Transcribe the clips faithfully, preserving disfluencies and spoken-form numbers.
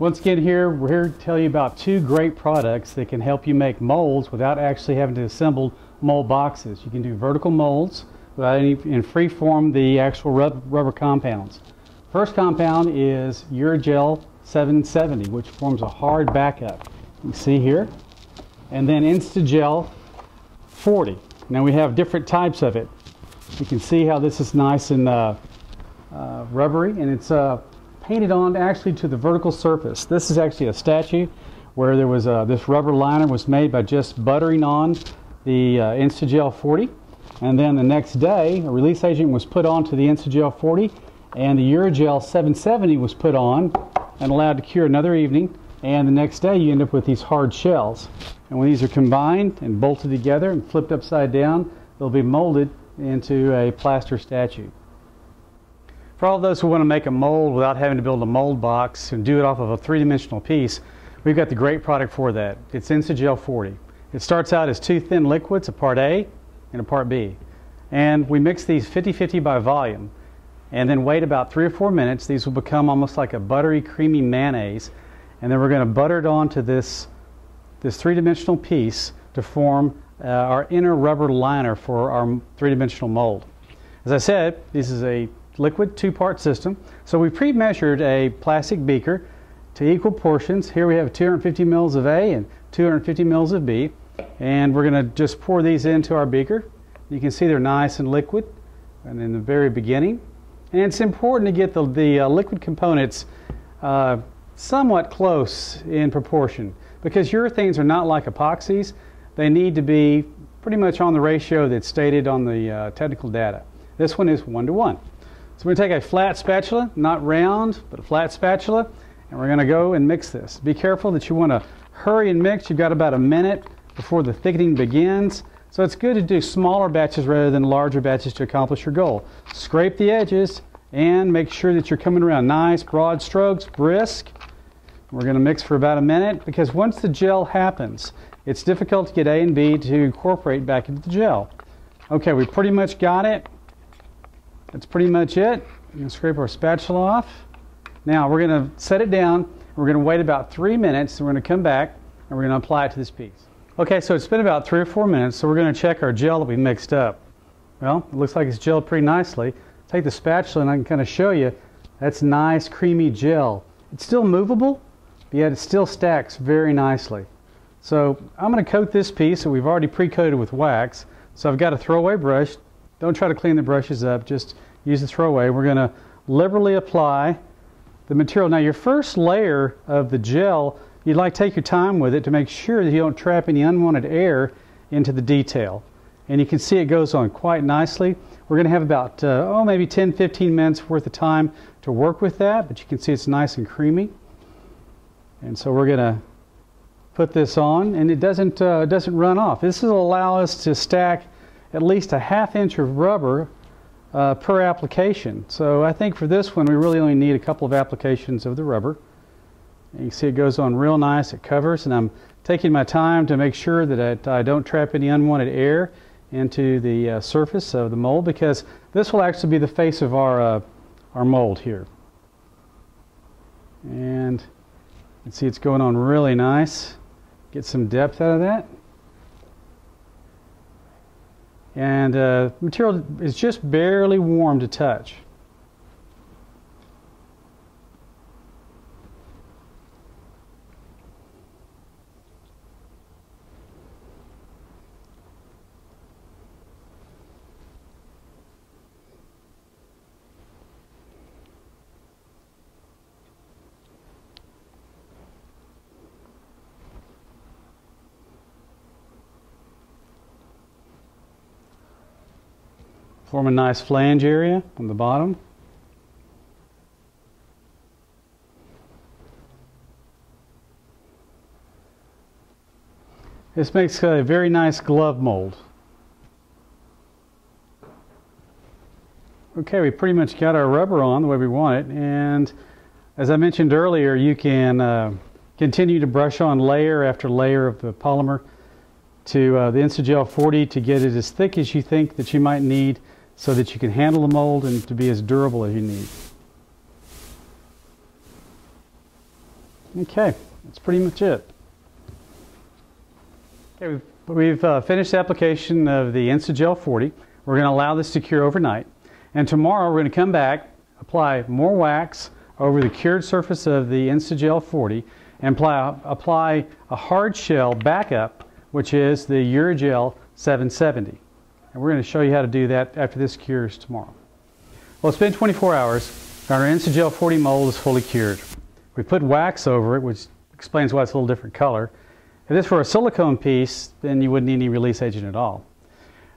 Once again, here we're here to tell you about two great products that can help you make molds without actually having to assemble mold boxes. You can do vertical molds without any, and free form the actual rub, rubber compounds. First compound is UraGel seven seventy, which forms a hard backup. You see here, and then Instagel forty. Now we have different types of it. You can see how this is nice and uh, uh, rubbery, and it's uh, painted on actually to the vertical surface. This is actually a statue where there was uh, this rubber liner was made by just buttering on the uh, Instagel forty, and then the next day a release agent was put onto the Instagel forty, and the UraGel seven seventy was put on and allowed to cure another evening, and the next day you end up with these hard shells. And when these are combined and bolted together and flipped upside down, they'll be molded into a plaster statue. For all those who want to make a mold without having to build a mold box and do it off of a three-dimensional piece, we've got the great product for that. It's Instagel forty. It starts out as two thin liquids, a part A and a part B. And we mix these fifty fifty by volume and then wait about three or four minutes. These will become almost like a buttery, creamy mayonnaise. And then we're going to butter it onto this, this three-dimensional piece to form uh, our inner rubber liner for our three-dimensional mold. As I said, this is a liquid two-part system. So we pre-measured a plastic beaker to equal portions. Here we have two hundred fifty milliliters of A and two hundred fifty milliliters of B. And we're going to just pour these into our beaker. You can see they're nice and liquid and in the very beginning. And it's important to get the, the uh, liquid components uh, somewhat close in proportion, because urethanes are not like epoxies. They need to be pretty much on the ratio that's stated on the uh, technical data. This one is one to one. So we're going to take a flat spatula, not round, but a flat spatula, and we're going to go and mix this. Be careful that you want to hurry and mix. You've got about a minute before the thickening begins. So it's good to do smaller batches rather than larger batches to accomplish your goal. Scrape the edges and make sure that you're coming around nice, broad strokes, brisk. We're going to mix for about a minute, because once the gel happens, it's difficult to get A and B to incorporate back into the gel. Okay, we pretty much got it. That's pretty much it. We're going to scrape our spatula off. Now we're going to set it down. We're going to wait about three minutes. And we're going to come back and we're going to apply it to this piece. Okay, so it's been about three or four minutes, so we're going to check our gel that we mixed up. Well, it looks like it's gelled pretty nicely. Take the spatula and I can kind of show you. That's nice, creamy gel. It's still movable, yet it still stacks very nicely. So I'm going to coat this piece that we've already pre-coated with wax. So I've got a throwaway brush. Don't try to clean the brushes up, just use the throwaway. We're going to liberally apply the material. Now your first layer of the gel, you'd like to take your time with it to make sure that you don't trap any unwanted air into the detail. And you can see it goes on quite nicely. We're going to have about, uh, oh, maybe ten, fifteen minutes worth of time to work with that, but you can see it's nice and creamy. And so we're going to put this on, and it doesn't, uh, doesn't run off. This will allow us to stack at least a half inch of rubber uh, per application. So I think for this one, we really only need a couple of applications of the rubber. And you can see it goes on real nice, it covers, and I'm taking my time to make sure that I, I don't trap any unwanted air into the uh, surface of the mold, because this will actually be the face of our, uh, our mold here. And you can see it's going on really nice. Get some depth out of that. And uh, material is just barely warm to touch. Form a nice flange area on the bottom. This makes a very nice glove mold. Okay, we pretty much got our rubber on the way we want it, and as I mentioned earlier, you can uh, continue to brush on layer after layer of the polymer to uh, the Instagel forty to get it as thick as you think that you might need, so that you can handle the mold and to be as durable as you need. Okay, that's pretty much it. Okay, we've, we've uh, finished the application of the Instagel forty. We're going to allow this to cure overnight. And tomorrow we're going to come back, apply more wax over the cured surface of the Instagel forty, and apply, apply a hard shell backup, which is the UraGel seven seventy. And we're going to show you how to do that after this cures tomorrow. Well, it's been twenty-four hours, and our Instagel forty mold is fully cured. We put wax over it, which explains why it's a little different color. If this were a silicone piece, then you wouldn't need any release agent at all.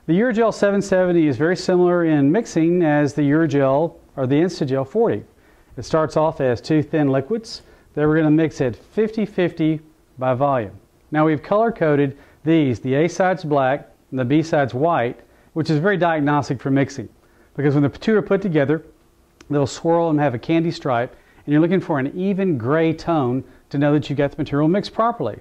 The UraGel seven seventy is very similar in mixing as the UraGel or the Instagel forty. It starts off as two thin liquids that we're going to mix at fifty fifty by volume. Now we've color coded these, the A side's black and the B side's white, which is very diagnostic for mixing, because when the two are put together, they'll swirl and have a candy stripe, and you're looking for an even gray tone to know that you got the material mixed properly.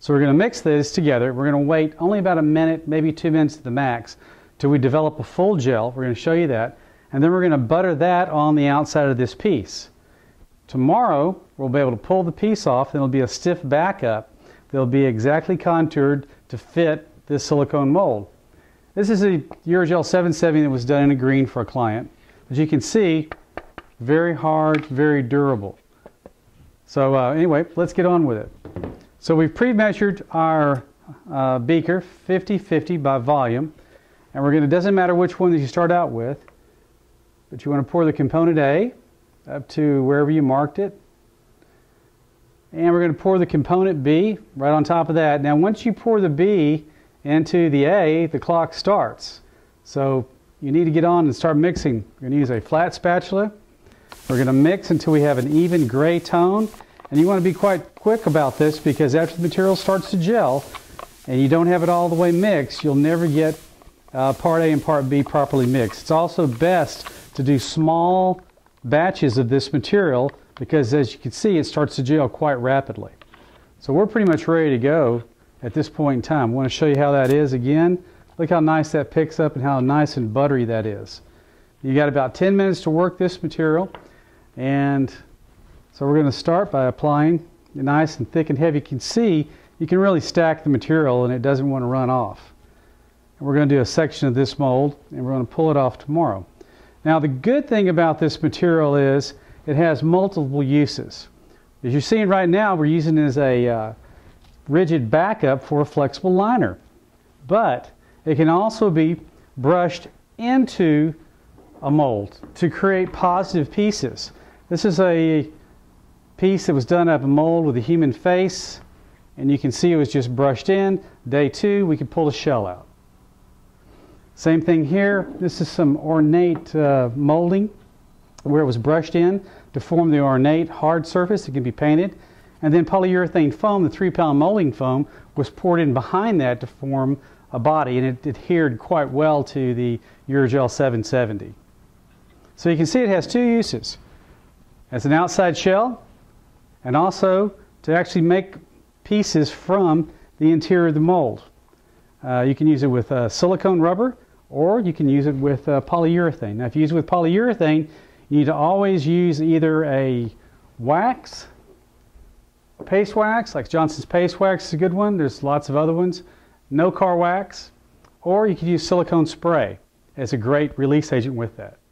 So we're going to mix this together. We're going to wait only about a minute, maybe two minutes at the max, till we develop a full gel. We're going to show you that. And then we're going to butter that on the outside of this piece. Tomorrow, we'll be able to pull the piece off, and it'll be a stiff backup. They'll be exactly contoured to fit this silicone mold. This is a UraGel seven seventy that was done in a green for a client. As you can see, very hard, very durable. So uh, anyway, let's get on with it. So we've pre-measured our uh, beaker fifty fifty by volume, and we're going to, it doesn't matter which one that you start out with, but you want to pour the component A up to wherever you marked it. And we're going to pour the component B right on top of that. Now once you pour the B into the A, the clock starts. So you need to get on and start mixing. We're going to use a flat spatula. We're going to mix until we have an even gray tone. And you want to be quite quick about this, because after the material starts to gel and you don't have it all the way mixed, you'll never get uh, part A and part B properly mixed. It's also best to do small batches of this material, because as you can see, it starts to gel quite rapidly. So we're pretty much ready to go at this point in time. I want to show you how that is again. Look how nice that picks up and how nice and buttery that is. You got about ten minutes to work this material, and so we're going to start by applying nice and thick and heavy. You can see you can really stack the material and it doesn't want to run off. And we're going to do a section of this mold, and we're going to pull it off tomorrow. Now the good thing about this material is it has multiple uses. As you're seeing right now, we're using it as a uh, rigid backup for a flexible liner. But it can also be brushed into a mold to create positive pieces. This is a piece that was done out of a mold with a human face, and you can see it was just brushed in. Day two, we could pull the shell out. Same thing here. This is some ornate uh, molding where it was brushed in to form the ornate hard surface that can be painted. And then polyurethane foam, the three pound molding foam, was poured in behind that to form a body, and it adhered quite well to the UraGel seven seventy. So you can see it has two uses: as an outside shell, and also to actually make pieces from the interior of the mold. Uh, you can use it with uh, silicone rubber, or you can use it with uh, polyurethane. Now if you use it with polyurethane, you need to always use either a wax, paste wax, like Johnson's Paste Wax is a good one. There's lots of other ones. No car wax, or you can use silicone spray as a great release agent with that.